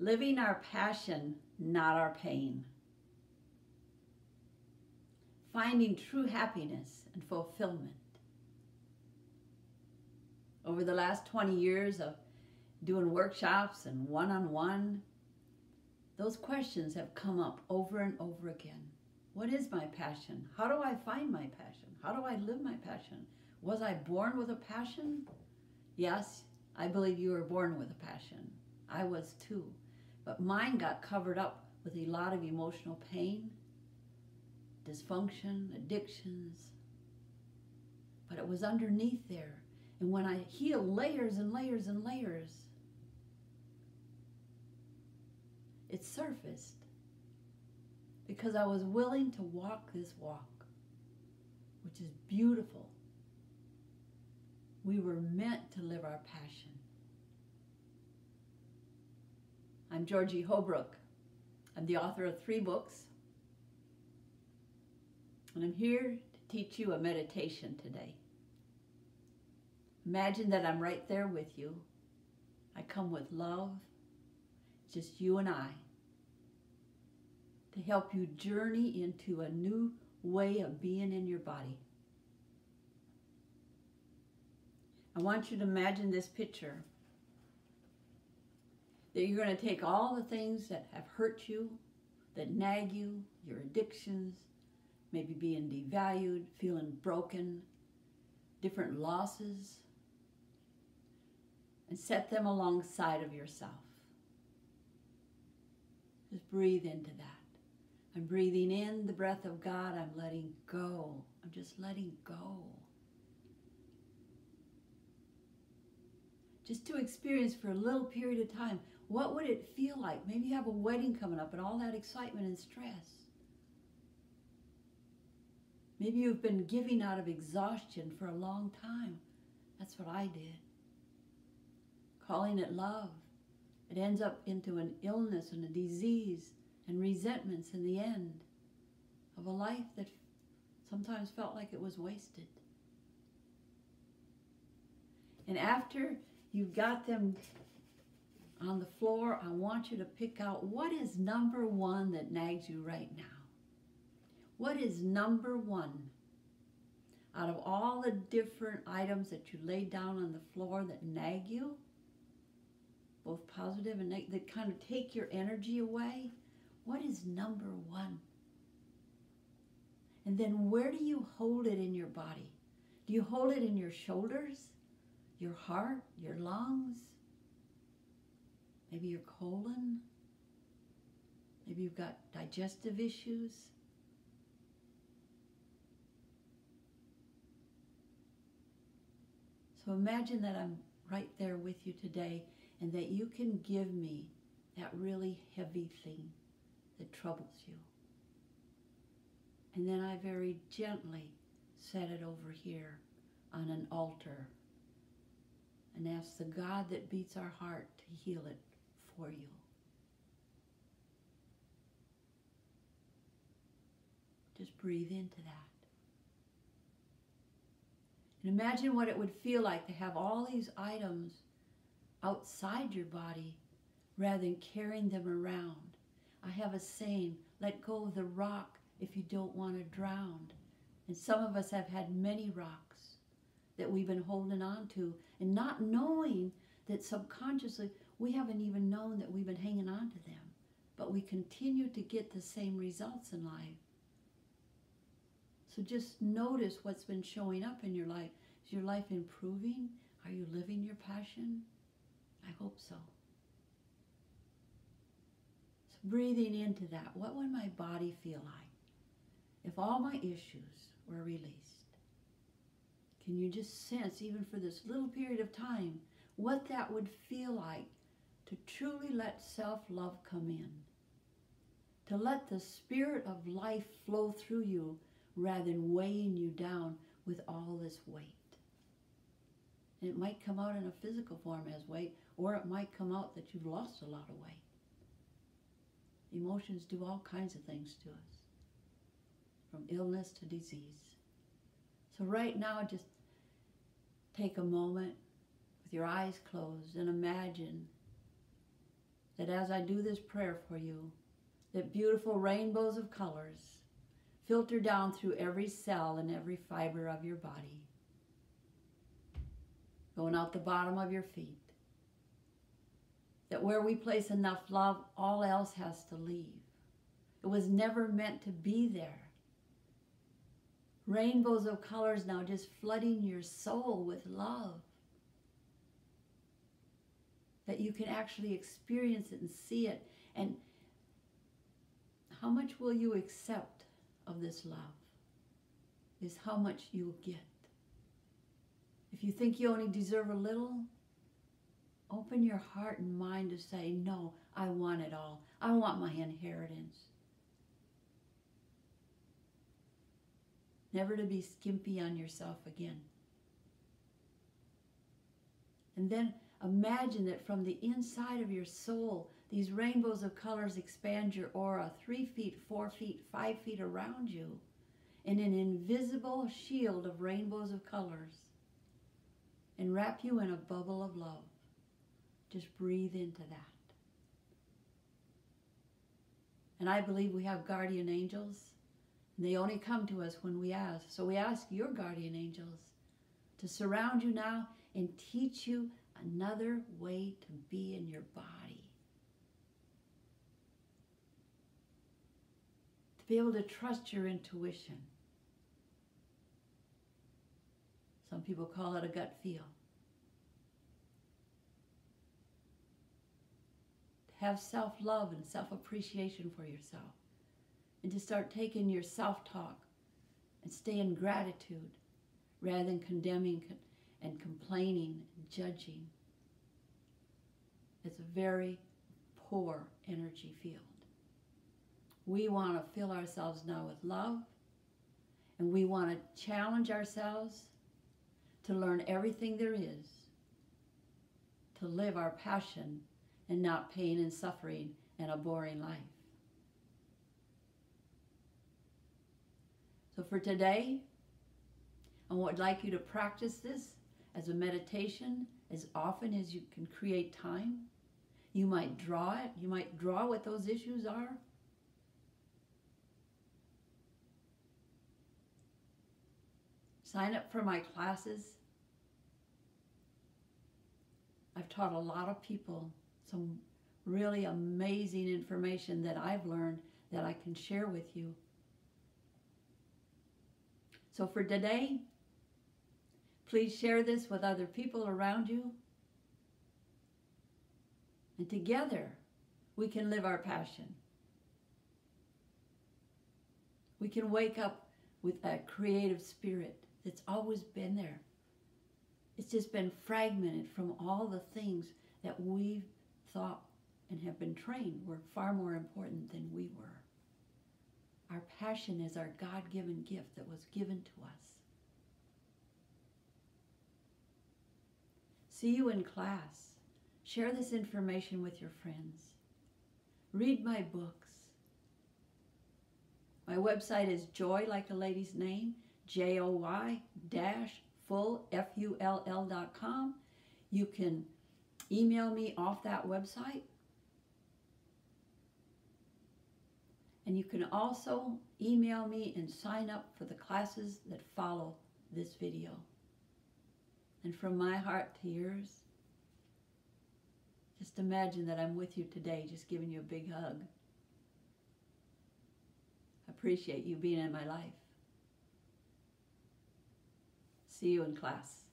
living our passion, not our pain. Finding true happiness and fulfillment. Over the last 20 years of doing workshops and one-on-one, those questions have come up over and over again. What is my passion? How do I find my passion? How do I live my passion? Was I born with a passion? Yes, I believe you were born with a passion. I was too. But mine got covered up with a lot of emotional pain, dysfunction, addictions. But it was underneath there. And when I heal layers and layers and layers, it surfaced because I was willing to walk this walk, which is beautiful. We were meant to live our passion. I'm Georgie Holbrook. I'm the author of 3 books. And I'm here to teach you a meditation today. Imagine that I'm right there with you. I come with love, just you and I, to help you journey into a new way of being in your body. I want you to imagine this picture, that you're going to take all the things that have hurt you, that nag you, your addictions, maybe being devalued, feeling broken, different losses, and set them alongside of yourself. Just breathe into that. I'm breathing in the breath of God. I'm letting go. I'm just letting go. Just to experience for a little period of time, what would it feel like? Maybe you have a wedding coming up and all that excitement and stress. Maybe you've been giving out of exhaustion for a long time. That's what I did. Calling it love. It ends up into an illness and a disease and resentments in the end of a life that sometimes felt like it was wasted. And after you've got them on the floor, I want you to pick out what is number one that nags you right now. What is number one out of all the different items that you laid down on the floor that nag you? Both positive and negative, that kind of take your energy away. What is number one? And then where do you hold it in your body? Do you hold it in your shoulders, your heart, your lungs, maybe your colon? Maybe you've got digestive issues. So imagine that I'm right there with you today, and that you can give me that really heavy thing that troubles you. And then I very gently set it over here on an altar and ask the God that beats our heart to heal it for you. Just breathe into that. And imagine what it would feel like to have all these items outside your body rather than carrying them around. I have a saying, let go of the rock if you don't want to drown. And some of us have had many rocks that we've been holding on to and not knowing that subconsciously we haven't even known that we've been hanging on to them. But we continue to get the same results in life. So just notice what's been showing up in your life. Is your life improving? Are you living your passion? I hope so. So breathing into that, what would my body feel like if all my issues were released? Can you just sense, even for this little period of time, what that would feel like to truly let self-love come in? To let the spirit of life flow through you rather than weighing you down with all this weight. And it might come out in a physical form as weight, or it might come out that you've lost a lot of weight. Emotions do all kinds of things to us, from illness to disease. So right now, just take a moment with your eyes closed and imagine that as I do this prayer for you, that beautiful rainbows of colors filter down through every cell and every fiber of your body, going out the bottom of your feet, that where we place enough love, all else has to leave. It was never meant to be there. Rainbows of colors now just flooding your soul with love, that you can actually experience it and see it. And how much will you accept of this love is how much you'll get. If you think you only deserve a little, open your heart and mind to say, no, I want it all. I want my inheritance. Never to be skimpy on yourself again. And then imagine that from the inside of your soul, these rainbows of colors expand your aura 3 feet, 4 feet, 5 feet around you in an invisible shield of rainbows of colors and wrap you in a bubble of love. Just breathe into that. And I believe we have guardian angels. And they only come to us when we ask. So we ask your guardian angels to surround you now and teach you another way to be in your body. To be able to trust your intuition. Some people call it a gut feel. Have self-love and self-appreciation for yourself, and to start taking your self-talk and stay in gratitude rather than condemning and complaining and judging. It's a very poor energy field. We want to fill ourselves now with love, and we want to challenge ourselves to learn everything there is, to live our passion and not pain and suffering and a boring life. So for today, I would like you to practice this as a meditation as often as you can create time. You might draw it. You might draw what those issues are. Sign up for my classes. I've taught a lot of people some really amazing information that I've learned that I can share with you. So for today, please share this with other people around you. And together, we can live our passion. We can wake up with that creative spirit that's always been there. It's just been fragmented from all the things that we've thought and have been trained were far more important than we were. Our passion is our God-given gift that was given to us. See you in class. Share this information with your friends. Read my books. My website is Joy, like a lady's name, joy-full.com. You can email me off that website. And you can also email me and sign up for the classes that follow this video. And from my heart to yours, just imagine that I'm with you today, just giving you a big hug. I appreciate you being in my life. See you in class.